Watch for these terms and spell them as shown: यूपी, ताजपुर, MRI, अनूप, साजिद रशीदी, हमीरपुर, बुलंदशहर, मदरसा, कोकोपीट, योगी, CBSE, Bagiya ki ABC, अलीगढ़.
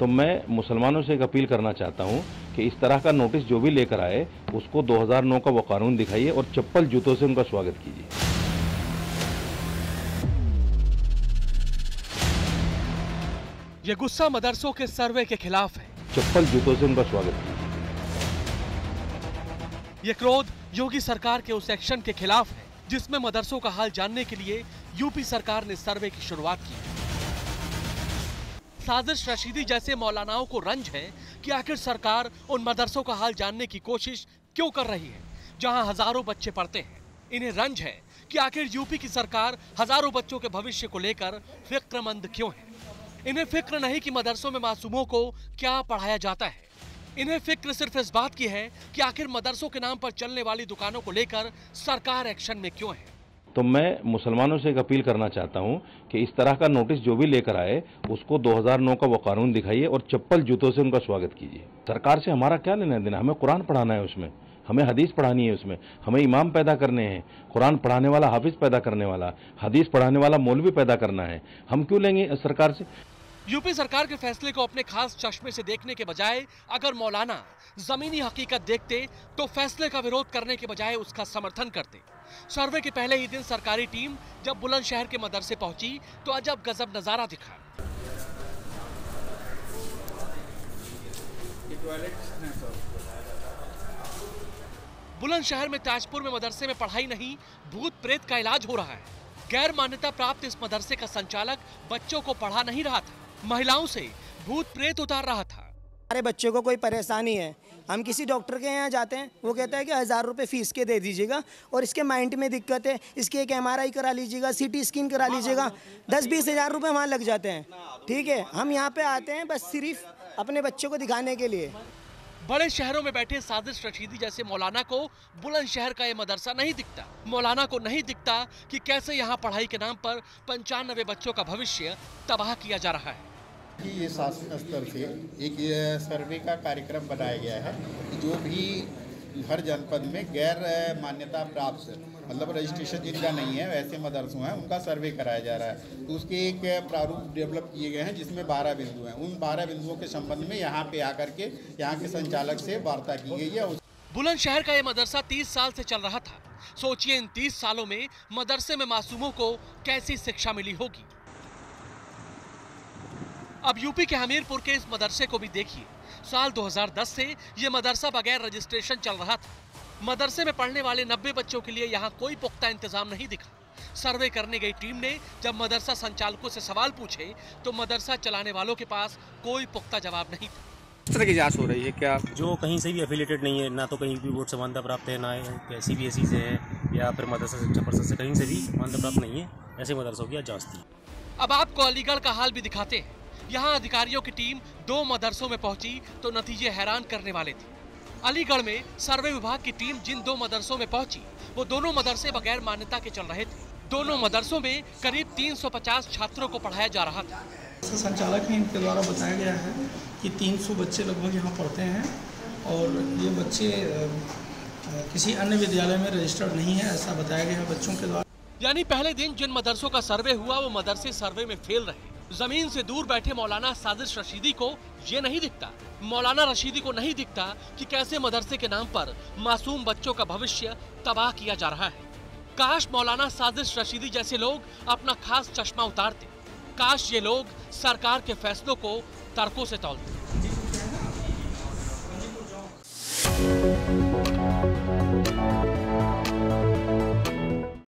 तो मैं मुसलमानों से एक अपील करना चाहता हूँ कि इस तरह का नोटिस जो भी लेकर आए उसको 2009 का वो कानून दिखाइए और चप्पल जूतों से उनका स्वागत कीजिए। ये गुस्सा मदरसों के सर्वे के खिलाफ है। चप्पल जूतों से उनका स्वागत है। ये क्रोध योगी सरकार के उस एक्शन के खिलाफ है जिसमें मदरसों का हाल जानने के लिए यूपी सरकार ने सर्वे की शुरुआत की है। साजिद रशीदी जैसे मौलानाओं को रंज है कि आखिर सरकार उन मदरसों का हाल जानने की कोशिश क्यों कर रही है जहाँ हजारों बच्चे पढ़ते हैं। इन्हें रंज है कि आखिर यूपी की सरकार हजारों बच्चों के भविष्य को लेकर फिक्रमंद क्यों है। इन्हें फिक्र नहीं कि मदरसों में मासूमों को क्या पढ़ाया जाता है। इन्हें फिक्र सिर्फ इस बात की है कि आखिर मदरसों के नाम पर चलने वाली दुकानों को लेकर सरकार एक्शन में क्यों है। तो मैं मुसलमानों से एक अपील करना चाहता हूं कि इस तरह का नोटिस जो भी लेकर आए उसको 2009 का वो कानून दिखाइए और चप्पल जूतों से उनका स्वागत कीजिए। सरकार से हमारा क्या लेना देना, हमें कुरान पढ़ाना है, उसमें हमें हदीस पढ़ानी है, उसमें हमें इमाम पैदा करने हैं, कुरान पढ़ाने वाला हाफिज पैदा करने वाला, हदीस पढ़ाने वाला मौलवी पैदा करना है। हम क्यों लेंगे सरकार से? यूपी सरकार के फैसले को अपने खास चश्मे से देखने के बजाय अगर मौलाना जमीनी हकीकत देखते तो फैसले का विरोध करने के बजाय उसका समर्थन करते। सर्वे के पहले ही दिन सरकारी टीम जब बुलंदशहर के मदरसे पहुंची तो अजब गजब नजारा दिखा। बुलंदशहर में ताजपुर में मदरसे में पढ़ाई नहीं, भूत प्रेत का इलाज हो रहा है। गैर मान्यता प्राप्त इस मदरसे का संचालक बच्चों को पढ़ा नहीं रहा था, महिलाओं से भूत प्रेत उतार रहा था। हमारे बच्चों को कोई परेशानी है, हम किसी डॉक्टर के यहाँ जाते हैं, वो कहता है कि 1000 रुपये फीस के दे दीजिएगा और इसके माइंड में दिक्कत है, इसके एक MRI करा लीजिएगा, CT स्कैन करा लीजिएगा, 10-20 हज़ार रुपये वहाँ लग जाते हैं। ठीक है, हम यहाँ पे आते हैं बस सिर्फ अपने बच्चों को दिखाने के लिए। बड़े शहरों में बैठे साजिद रशीदी जैसे मौलाना को बुलंदशहर का ये मदरसा नहीं दिखता। मौलाना को नहीं दिखता कि कैसे यहाँ पढ़ाई के नाम पर 95 बच्चों का भविष्य तबाह किया जा रहा है। ये शासन स्तर से एक सर्वे का कार्यक्रम बनाया गया है, जो भी हर जनपद में गैर मान्यता प्राप्त मतलब रजिस्ट्रेशन जिनका नहीं है वैसे मदरसों हैं, उनका सर्वे कराया जा रहा है। तो उसके एक प्रारूप डेवलप किए गए हैं जिसमें 12 बिंदु हैं। उन 12 बिंदुओं के संबंध में यहाँ पे आकर के यहाँ के संचालक से वार्ता की गई है। बुलंदशहर का ये मदरसा 30 साल से चल रहा था। सोचिए इन 30 सालों में मदरसे में मासूमों को कैसी शिक्षा मिली होगी। अब यूपी के हमीरपुर के इस मदरसे को भी देखिए। साल 2010 से ये मदरसा बगैर रजिस्ट्रेशन चल रहा था। मदरसे में पढ़ने वाले 90 बच्चों के लिए यहाँ कोई पुख्ता इंतजाम नहीं दिखा। सर्वे करने गई टीम ने जब मदरसा संचालकों से सवाल पूछे तो मदरसा चलाने वालों के पास कोई पुख्ता जवाब नहीं था। इस तरह की जांच हो रही है क्या जो कहीं से भी एफिलेटेड नहीं है, ना तो कहीं भी बोर्ड से मान्यता प्राप्त है, ना CBSE से है या फिर मदरसा शिक्षा परिषद से, कहीं से भी मान्यता प्राप्त नहीं है, ऐसे मदरसों की जाँच थी। अब आपको अलीगढ़ का हाल भी दिखाते हैं। यहाँ अधिकारियों की टीम 2 मदरसों में पहुंची तो नतीजे हैरान करने वाले थे। अलीगढ़ में सर्वे विभाग की टीम जिन 2 मदरसों में पहुंची वो दोनों मदरसे बगैर मान्यता के चल रहे थे। दोनों मदरसों में करीब 350 छात्रों को पढ़ाया जा रहा था। संचालक ने इनके द्वारा बताया गया है कि 300 बच्चे लगभग यहाँ पढ़ते हैं और ये बच्चे किसी अन्य विद्यालय में रजिस्टर्ड नहीं है, ऐसा बताया गया है बच्चों के द्वारा। यानी पहले दिन जिन मदरसों का सर्वे हुआ वो मदरसे सर्वे में फेल रहे। जमीन से दूर बैठे मौलाना साजिद रशीदी को ये नहीं दिखता, मौलाना रशीदी को नहीं दिखता कि कैसे मदरसे के नाम पर मासूम बच्चों का भविष्य तबाह किया जा रहा है। काश मौलाना साजिद रशीदी जैसे लोग अपना खास चश्मा उतारते। काश ये लोग सरकार के फैसलों को तर्कों से तौलते।